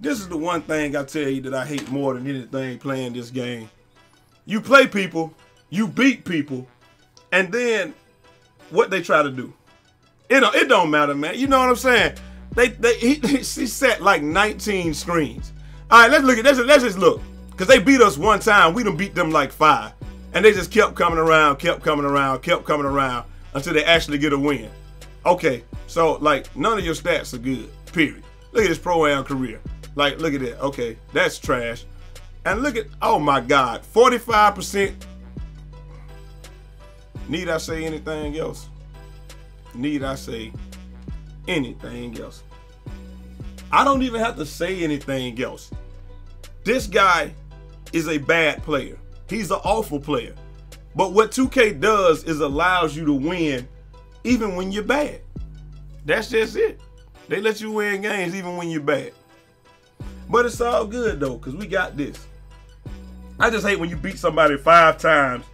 This is the one thing I tell you that I hate more than anything playing this game. You play people, you beat people, and then what they try to do. It don't matter, man. You know what I'm saying? She set like 19 screens. All right, let's look at this. Let's just look. Because they beat us one time. We done beat them like 5. And they just kept coming around, kept coming around, kept coming around until they actually get a win. Okay, so like none of your stats are good, period. Look at his pro-am career. Like, look at that. Okay, that's trash. And look at, oh my God, 45%. Need I say anything else? Need I say anything else? I don't even have to say anything else. This guy is a bad player. He's an awful player. But what 2K does is allows you to win even when you're bad. That's just it. They let you win games even when you're bad. But it's all good, though, because we got this. I just hate when you beat somebody 5 times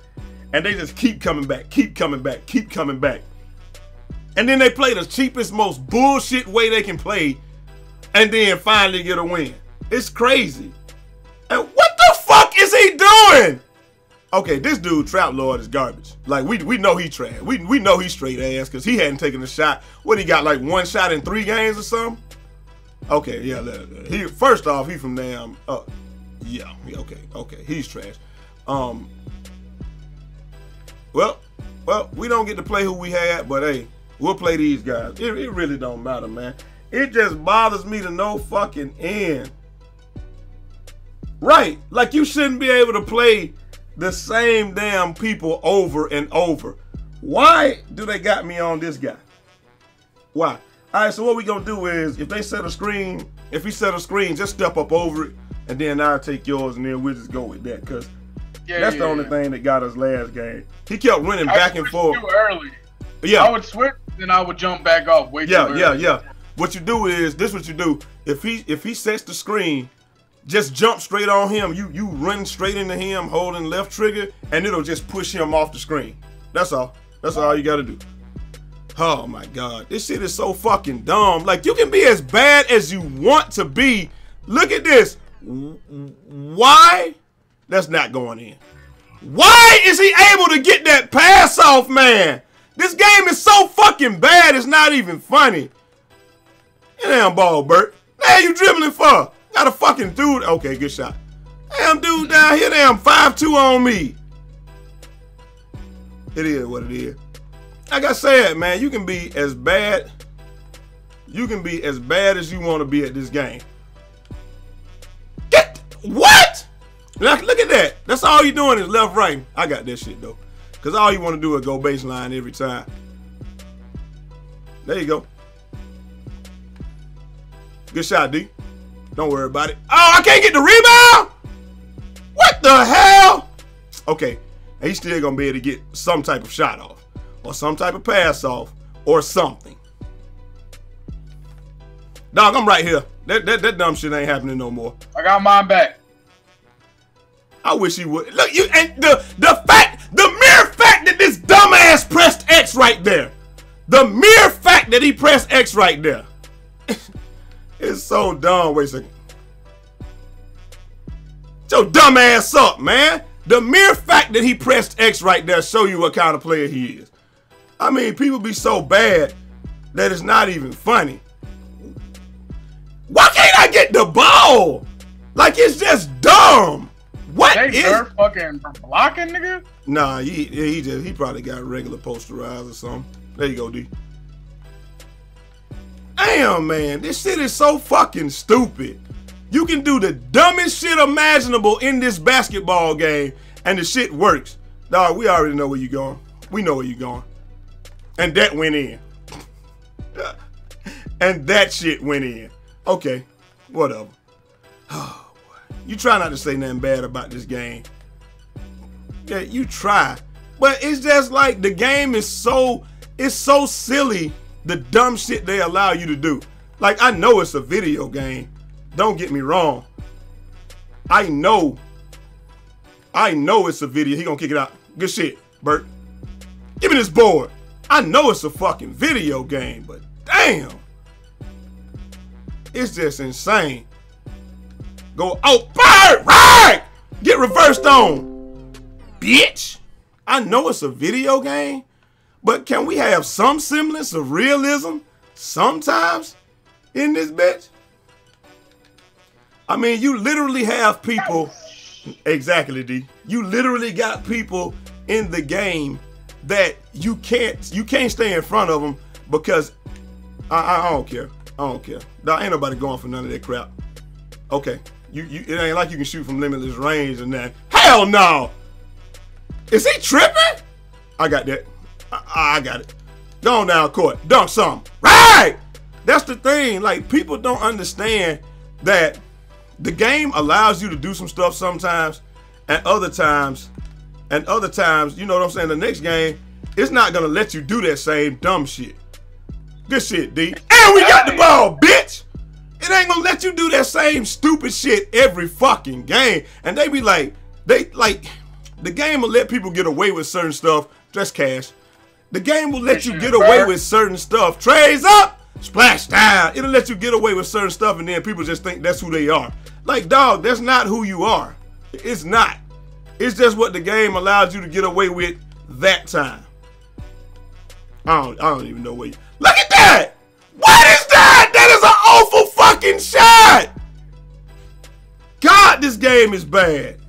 and they just keep coming back, keep coming back, keep coming back. And then they play the cheapest, most bullshit way they can play and then finally get a win. It's crazy. And what the fuck is he doing? Okay, this dude, Trap Lord, is garbage. Like, we know he trash. We know he's straight ass because he hadn't taken a shot. What, he got like 1 shot in 3 games or something? Okay, yeah. He, first off, he from damn... yeah, okay. He's trash. Well, we don't get to play who we had, but hey, we'll play these guys. It really don't matter, man. It just bothers me to no fucking end. Right. Like, you shouldn't be able to play the same damn people over and over. Why do they got me on this guy? Why? All right, so what we gonna do is, if they set a screen, if we set a screen, just step up over it, and then I'll take yours, and then we'll just go with that, because that's the only thing that got us last game. He kept running back and forth. Too early. Yeah. I would switch, then I would jump back off way too early. Yeah. What you do is, this is what you do. If he sets the screen, just jump straight on him. You run straight into him, holding left trigger, and it'll just push him off the screen. That's all. That's all you gotta do. Oh my God, this shit is so fucking dumb. Like, you can be as bad as you want to be. Look at this. Why? That's not going in. Why is he able to get that pass off, man? This game is so fucking bad, it's not even funny. Damn ball, Bert. Now you dribbling for? Got a fucking dude. Okay, good shot. Damn dude down here. Damn 5'2" on me. It is what it is. Like I said, man, you can be as bad. You can be as bad as you want to be at this game. Get what? Look at that. That's all you're doing is left, right. I got this shit though, cause all you want to do is go baseline every time. There you go. Good shot, D. Don't worry about it. Oh, I can't get the rebound? What the hell? Okay, he's still going to be able to get some type of shot off or some type of pass off or something. Dog, I'm right here. That dumb shit ain't happening no more. I got mine back. I wish he would. Look, you and the mere fact that this dumbass pressed X right there. The mere fact that he pressed X right there. It's so dumb. Wait a second. Get your dumb ass up, man. The mere fact that he pressed X right there show you what kind of player he is. I mean, people be so bad that it's not even funny. Why can't I get the ball? Like, it's just dumb. What is that fucking blocking, nigga? Nah, he probably got regular posterized or something. There you go, D. Damn, man, this shit is so fucking stupid. You can do the dumbest shit imaginable in this basketball game, and the shit works. Dog, we already know where you're going. We know where you're going. And that went in. And that shit went in. Okay, whatever. Oh, boy. You try not to say nothing bad about this game. Yeah, you try. But it's just like the game is so, it's so silly. The dumb shit they allow you to do. Like, I know it's a video game. Don't get me wrong. I know it's a video. He gonna kick it out. Good shit, Bert. Give me this board. I know it's a fucking video game, but damn. It's just insane. Go out, bird, right! Get reversed on, bitch. I know it's a video game, but can we have some semblance of realism sometimes in this bitch? I mean, you literally have people, exactly D, you literally got people in the game that you can't stay in front of them because I don't care. I don't care. Nah, ain't nobody going for none of that crap. Okay. It ain't like you can shoot from limitless range and that. Hell no! Is he tripping? I got that. I got it. Go on down court. Dunk something. Right! That's the thing. Like, people don't understand that the game allows you to do some stuff sometimes, and other times, you know what I'm saying, the next game, it's not going to let you do that same dumb shit. This shit, D. And we got the ball, bitch! It ain't gonna let you do that same stupid shit every fucking game. And they be like, the game will let people get away with certain stuff. That's cash. The game will let you get away with certain stuff. Trays up, splash down. It'll let you get away with certain stuff, and then people just think that's who they are. Like, dog, that's not who you are. It's not. It's just what the game allows you to get away with that time. I don't even know where you... Look at that! What is that? That is an awful fucking shot! God, this game is bad.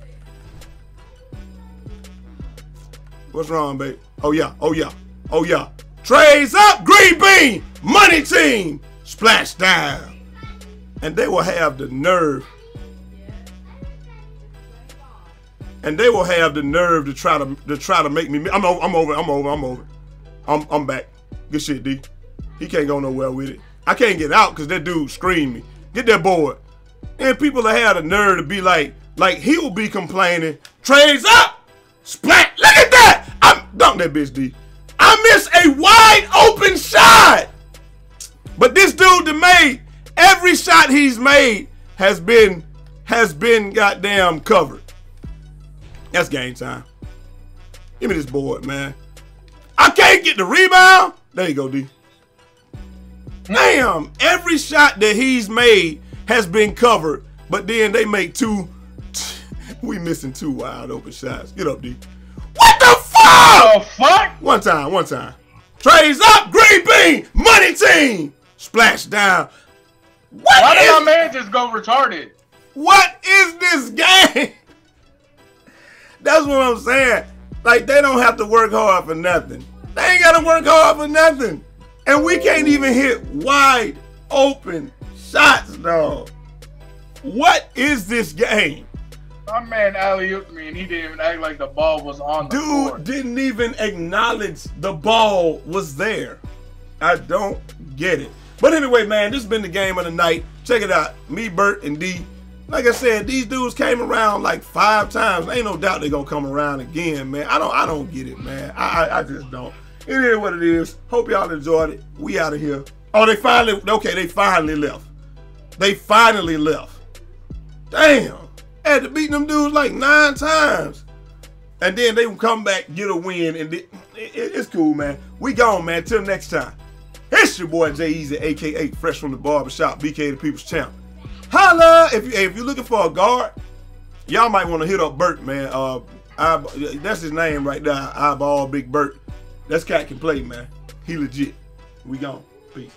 What's wrong, babe? Oh, yeah. Oh, yeah. Oh, yeah. Trays up. Green bean. Money team. Splash down. And they will have the nerve. And they will have the nerve to try to make me... I'm back. Good shit, D. He can't go nowhere with it. I can't get out because that dude screamed me. Get that board. And people that had the nerve to be like he will be complaining. Trays up. Splat. Look at that. Dunk that bitch, D. I missed a wide open shot. But this dude that made, every shot he's made has been goddamn covered. That's game time. Give me this board, man. I can't get the rebound. There you go, D. Damn, every shot that he's made has been covered, but then they make two. We missing two wide open shots. Get up, D. What the fuck? The fuck? One time. Trays up, green bean, money team. Splash down. Why did my man just go retarded? What is this game? That's what I'm saying. Like, they don't have to work hard for nothing. They ain't got to work hard for nothing. And we can't even hit wide open shots, dog. What is this game? My man alley-ooped me and he didn't even act like the ball was on the court. Dude didn't even acknowledge the ball was there. I don't get it. But anyway, man, this has been the game of the night. Check it out. Me, Bert, and D. Like I said, these dudes came around like 5 times. Ain't no doubt they're gonna come around again, man. I don't get it, man. I just don't. It is what it is. Hope y'all enjoyed it. We out of here. Oh, they finally left. They finally left. Damn. Had to beat them dudes like 9 times. And then they would come back, get a win, and it's cool, man. We gone, man. Till next time. It's your boy, Jai Eazy, a.k.a. Fresh from the Barbershop, BK the People's Champion. Holla! If you're looking for a guard, y'all might want to hit up Bert, man. That's his name right there, Eyeball Big Bert. That cat can play, man. He legit. We gone. Peace.